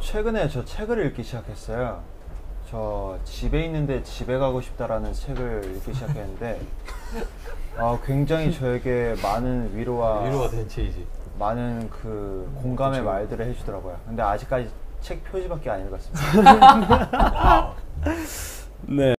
최근에 저 책을 읽기 시작했어요. 저 집에 있는데 집에 가고 싶다라는 책을 읽기 시작했는데 굉장히 저에게 많은 위로와 된 책이지. 많은 그 공감의 말들을 해주더라고요. 근데 아직까지 책 표지밖에 안 읽었습니다. 네.